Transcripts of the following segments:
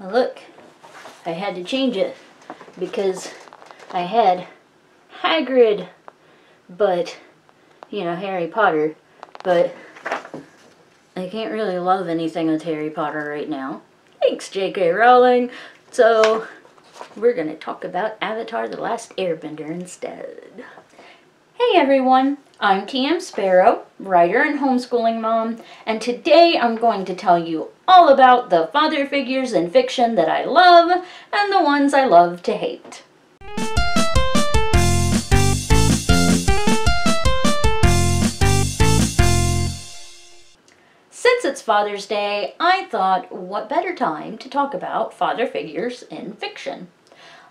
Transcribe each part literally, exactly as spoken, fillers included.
Now look, I had to change it because I had Hagrid, but, you know, Harry Potter, but I can't really love anything with Harry Potter right now. Thanks, J K Rowling! So, we're gonna talk about Avatar The Last Airbender instead. Hey everyone, I'm T M Sparrow, writer and homeschooling mom, and today I'm going to tell you all about the father figures in fiction that I love and the ones I love to hate. Since it's Father's Day, I thought what better time to talk about father figures in fiction.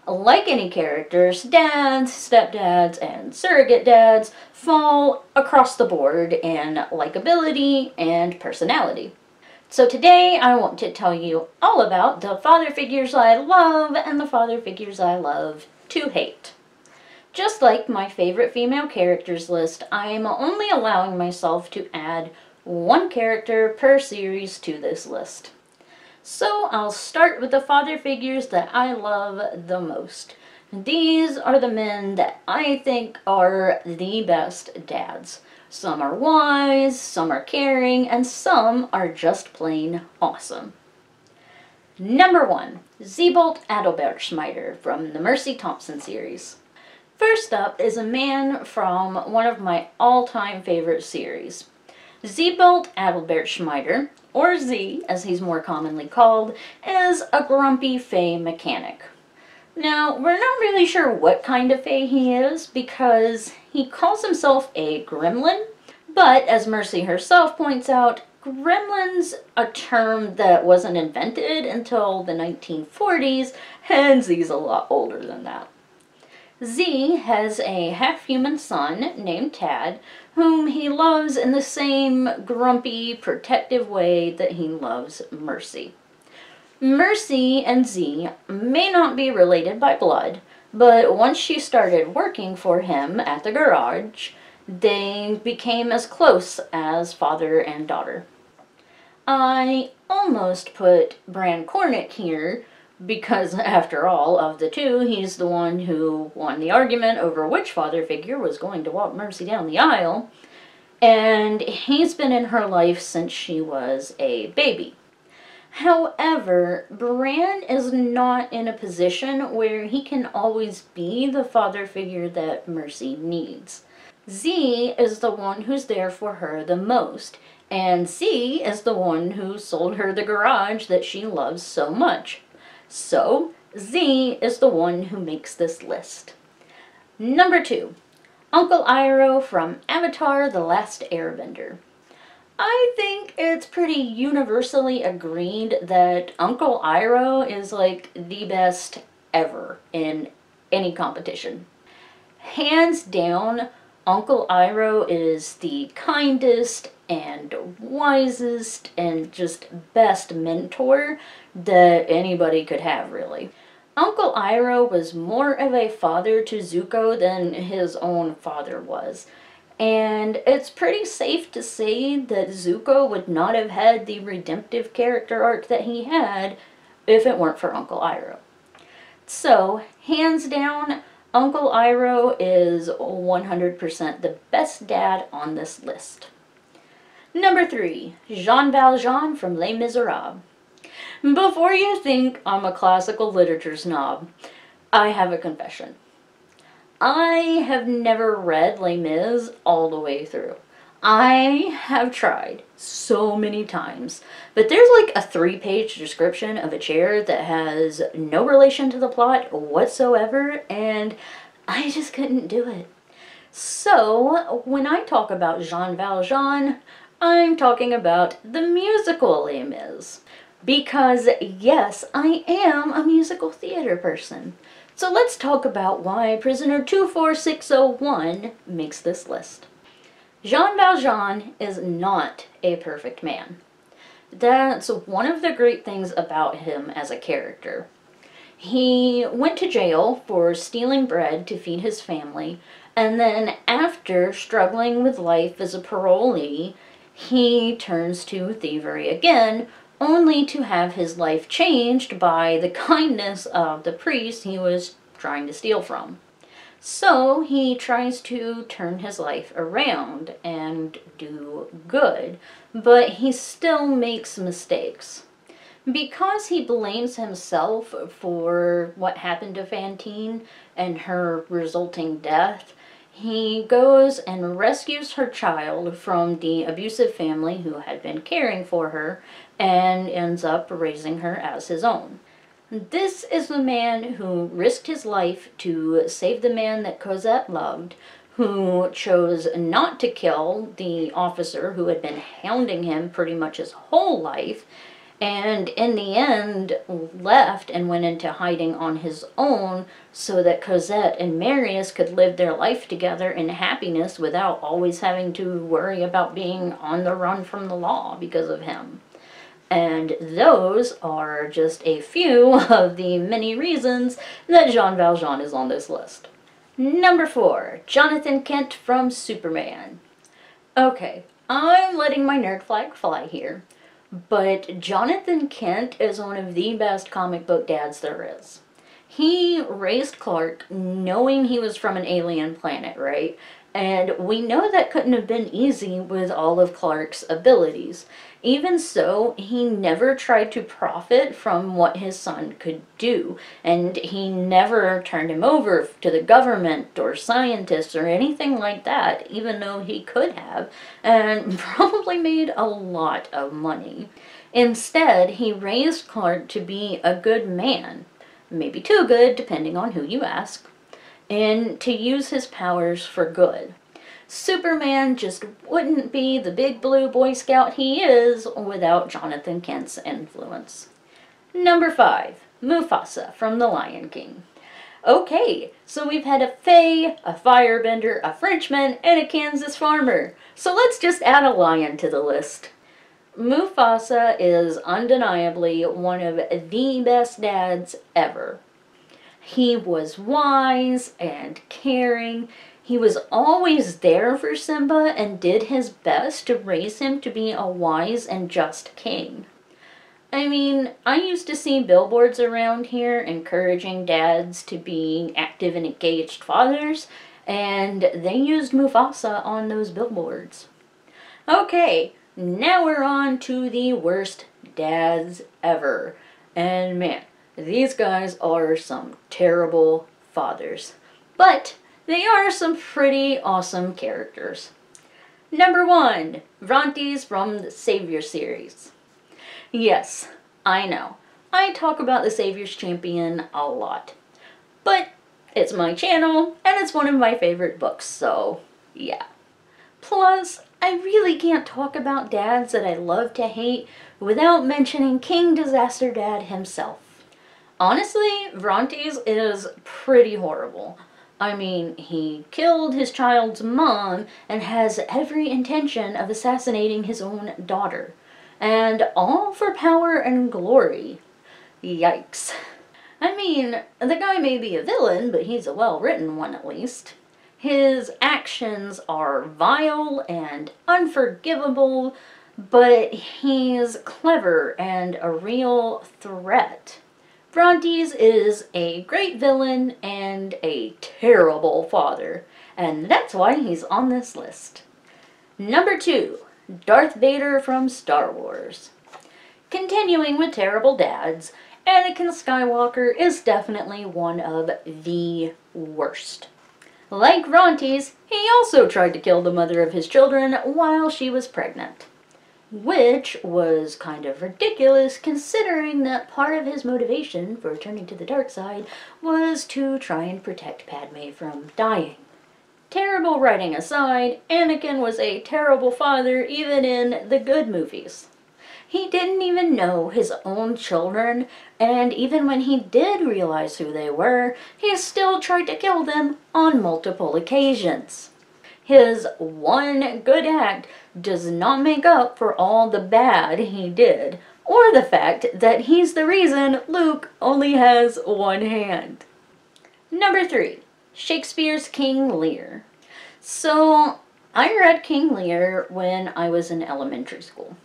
Like any characters, dads, stepdads, and surrogate dads fall across the board in likability and personality. So today I want to tell you all about the father figures I love and the father figures I love to hate. Just like my favorite female characters list, I am only allowing myself to add one character per series to this list. So I'll start with the father figures that I love the most. These are the men that I think are the best dads. Some are wise, some are caring, and some are just plain awesome. Number one, Zebolt Adelbert Schmeider from the Mercy Thompson series. First up is a man from one of my all-time favorite series. Zebolt Adelbert Schmeider, or Z as he's more commonly called, is a grumpy fae mechanic. Now, we're not really sure what kind of fae he is because he calls himself a gremlin, but as Mercy herself points out, gremlin's a term that wasn't invented until the nineteen forties, and Z's a lot older than that. Z has a half-human son named Tad, whom he loves in the same grumpy, protective way that he loves Mercy. Mercy and Z may not be related by blood, but once she started working for him at the garage, they became as close as father and daughter. I almost put Bran Cornick here, because after all, of the two, he's the one who won the argument over which father figure was going to walk Mercy down the aisle, and he's been in her life since she was a baby. However, Bran is not in a position where he can always be the father figure that Mercy needs. Z is the one who's there for her the most, and Z is the one who sold her the garage that she loves so much. So, Z is the one who makes this list. Number two, Uncle Iroh from Avatar The Last Airbender. I think it's pretty universally agreed that Uncle Iroh is like the best ever in any competition. Hands down, Uncle Iroh is the kindest and wisest and just best mentor that anybody could have, really. Uncle Iroh was more of a father to Zuko than his own father was, and it's pretty safe to say that Zuko would not have had the redemptive character arc that he had if it weren't for Uncle Iroh. So, hands down, Uncle Iroh is one hundred percent the best dad on this list. Number three, Jean Valjean from Les Miserables. Before you think I'm a classical literature snob, I have a confession. I have never read Les Mis all the way through. I have tried so many times, but there's like a three-page description of a chair that has no relation to the plot whatsoever, and I just couldn't do it. So, when I talk about Jean Valjean, I'm talking about the musical Les Mis, because yes, I am a musical theater person. So let's talk about why Prisoner two four six oh one makes this list. Jean Valjean is not a perfect man. That's one of the great things about him as a character. He went to jail for stealing bread to feed his family, and then after struggling with life as a parolee, he turns to thievery again, only to have his life changed by the kindness of the priest he was trying to steal from. So he tries to turn his life around and do good, but he still makes mistakes. Because he blames himself for what happened to Fantine and her resulting death, he goes and rescues her child from the abusive family who had been caring for her and ends up raising her as his own. This is the man who risked his life to save the man that Cosette loved, who chose not to kill the officer who had been hounding him pretty much his whole life, and in the end left and went into hiding on his own so that Cosette and Marius could live their life together in happiness without always having to worry about being on the run from the law because of him. And those are just a few of the many reasons that Jean Valjean is on this list. Number four, Jonathan Kent from Superman. Okay, I'm letting my nerd flag fly here, but Jonathan Kent is one of the best comic book dads there is. He raised Clark knowing he was from an alien planet, right? And we know that couldn't have been easy with all of Clark's abilities. Even so, he never tried to profit from what his son could do, and he never turned him over to the government or scientists or anything like that, even though he could have, and probably made a lot of money. Instead, he raised Clark to be a good man, maybe too good, depending on who you ask, and to use his powers for good. Superman just wouldn't be the big blue Boy Scout he is without Jonathan Kent's influence. Number five, Mufasa from The Lion King. Okay, so we've had a fae, a firebender, a Frenchman, and a Kansas farmer. So let's just add a lion to the list. Mufasa is undeniably one of the best dads ever. He was wise and caring. He was always there for Simba and did his best to raise him to be a wise and just king. I mean, I used to see billboards around here encouraging dads to be active and engaged fathers, and they used Mufasa on those billboards. Okay, now we're on to the worst dads ever. And man, these guys are some terrible fathers. But they are some pretty awesome characters. Number one, Vrontis from the Savior series. Yes, I know, I talk about the Savior's Champion a lot, but it's my channel and it's one of my favorite books, so yeah. Plus, I really can't talk about dads that I love to hate without mentioning King Disaster Dad himself. Honestly, Vrontis is pretty horrible. I mean, he killed his child's mom and has every intention of assassinating his own daughter. And all for power and glory. Yikes. I mean, the guy may be a villain, but he's a well-written one at least. His actions are vile and unforgivable, but he's clever and a real threat. Vrontis is a great villain and a terrible father, and that's why he's on this list. Number two, Darth Vader from Star Wars. Continuing with terrible dads, Anakin Skywalker is definitely one of the worst. Like Vrontis, he also tried to kill the mother of his children while she was pregnant, which was kind of ridiculous considering that part of his motivation for turning to the dark side was to try and protect Padme from dying. Terrible writing aside, Anakin was a terrible father even in the good movies. He didn't even know his own children, and even when he did realize who they were, he still tried to kill them on multiple occasions. His one good act does not make up for all the bad he did, or the fact that he's the reason Luke only has one hand. Number three, Shakespeare's King Lear. So I read King Lear when I was in elementary school.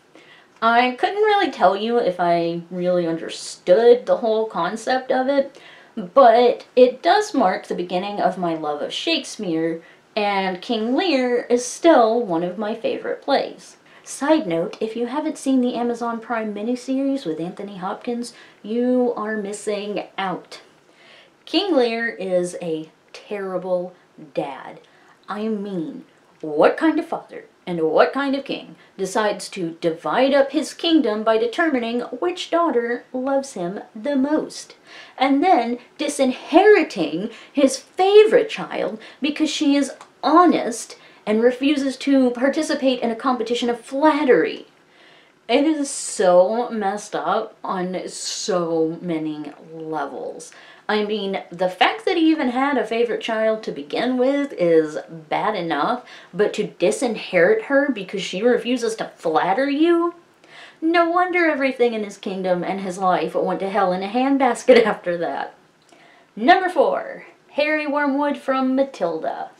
I couldn't really tell you if I really understood the whole concept of it, but it does mark the beginning of my love of Shakespeare, and King Lear is still one of my favorite plays. Side note, if you haven't seen the Amazon Prime miniseries with Anthony Hopkins, you are missing out. King Lear is a terrible dad. I mean, what kind of father and what kind of king decides to divide up his kingdom by determining which daughter loves him the most, and then disinheriting his favorite child because she is honest and refuses to participate in a competition of flattery? It is so messed up on so many levels. I mean, the fact that he even had a favorite child to begin with is bad enough, but to disinherit her because she refuses to flatter you? No wonder everything in his kingdom and his life went to hell in a handbasket after that. Number four, Harry Wormwood from Matilda.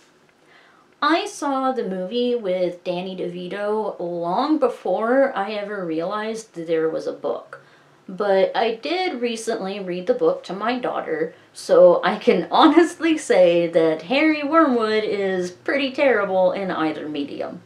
I saw the movie with Danny DeVito long before I ever realized that there was a book. But I did recently read the book to my daughter, so I can honestly say that Harry Wormwood is pretty terrible in either medium.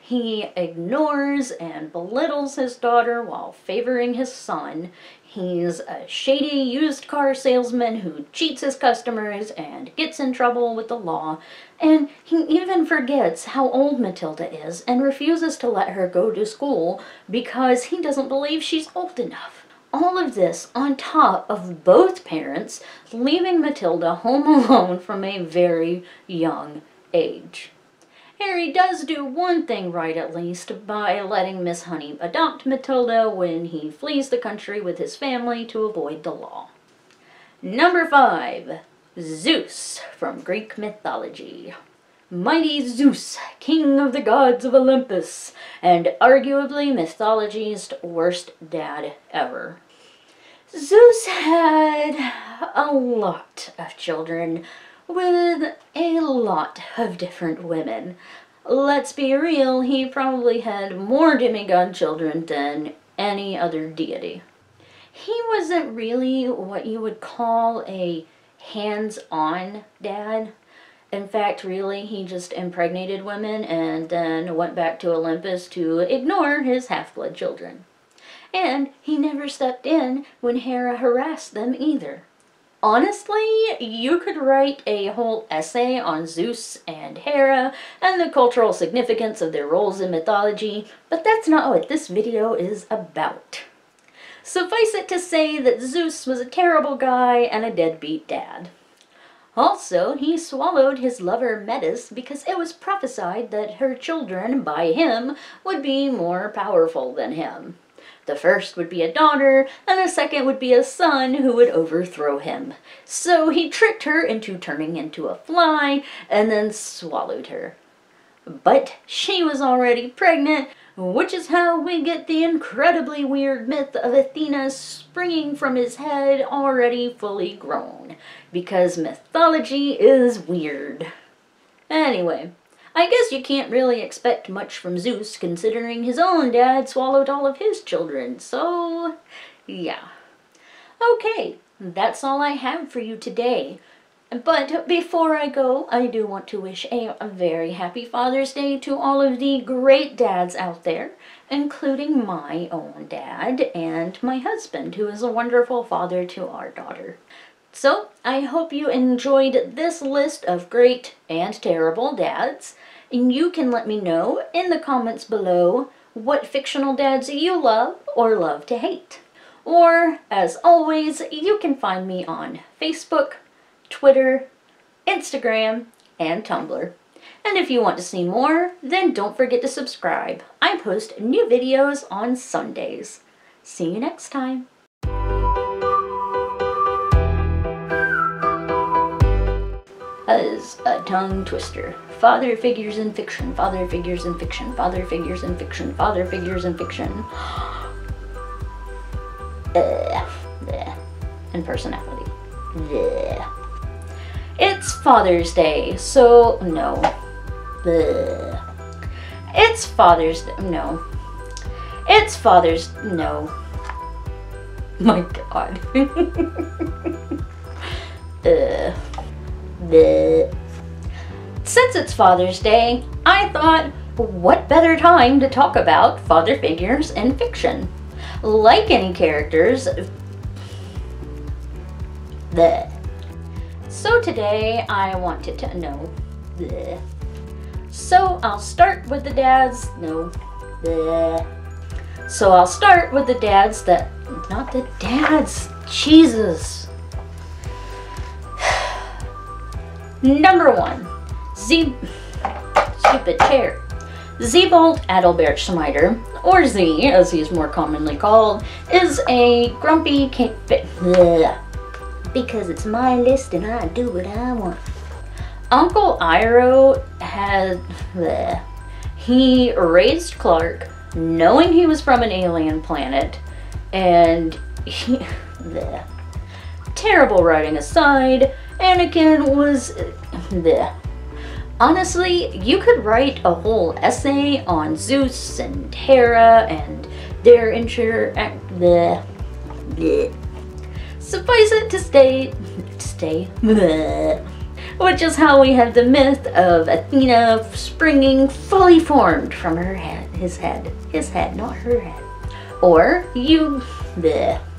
He ignores and belittles his daughter while favoring his son. He's a shady used car salesman who cheats his customers and gets in trouble with the law, and he even forgets how old Matilda is and refuses to let her go to school because he doesn't believe she's old enough. All of this on top of both parents leaving Matilda home alone from a very young age. Harry does do one thing right, at least, by letting Miss Honey adopt Matilda when he flees the country with his family to avoid the law. Number five, Zeus from Greek mythology. Mighty Zeus, king of the gods of Olympus, and arguably mythology's worst dad ever. Zeus had a lot of children with a lot of different women. Let's be real, he probably had more demigod children than any other deity. He wasn't really what you would call a hands-on dad. In fact, really, he just impregnated women and then went back to Olympus to ignore his half-blood children. And he never stepped in when Hera harassed them either. Honestly, you could write a whole essay on Zeus and Hera and the cultural significance of their roles in mythology, but that's not what this video is about. Suffice it to say that Zeus was a terrible guy and a deadbeat dad. Also, he swallowed his lover Metis because it was prophesied that her children, by him, would be more powerful than him. The first would be a daughter, and the second would be a son who would overthrow him. So he tricked her into turning into a fly, and then swallowed her. But she was already pregnant, which is how we get the incredibly weird myth of Athena springing from his head already fully grown. Because mythology is weird. Anyway. I guess you can't really expect much from Zeus, considering his own dad swallowed all of his children, so yeah. Okay, that's all I have for you today. But before I go, I do want to wish a very happy Father's Day to all of the great dads out there, including my own dad and my husband, who is a wonderful father to our daughter. So, I hope you enjoyed this list of great and terrible dads, and you can let me know in the comments below what fictional dads you love or love to hate. Or, as always, you can find me on Facebook, Twitter, Instagram, and Tumblr. And if you want to see more, then don't forget to subscribe. I post new videos on Sundays. See you next time. Is a tongue twister. Father figures in fiction, father figures in fiction, father figures in fiction, father figures in fiction. And personality. It's Father's Day, so no. It's Father's Day, no. It's Father's... No. My God. uh, bleh. Since it's Father's Day, I thought, what better time to talk about father figures in fiction? Like any characters... Bleh. So today I wanted to... No. Bleh. So I'll start with the dads... No. Bleh. So I'll start with the dads that, not the dads, Jesus. Number one, Z, stupid chair. Zebolt Adelbert Schmeider, or Z as he's more commonly called, is a grumpy, because it's my list and I do what I want. Uncle Iroh had, bleh. He raised Clark, knowing he was from an alien planet, and he, bleh. Terrible writing aside, Anakin was, bleh. Honestly, you could write a whole essay on Zeus and Hera and their interact, bleh. Bleh. Suffice it to stay, to stay, bleh. Which is how we have the myth of Athena springing fully formed from her head, his head, his head, not her head. Or you, bleh.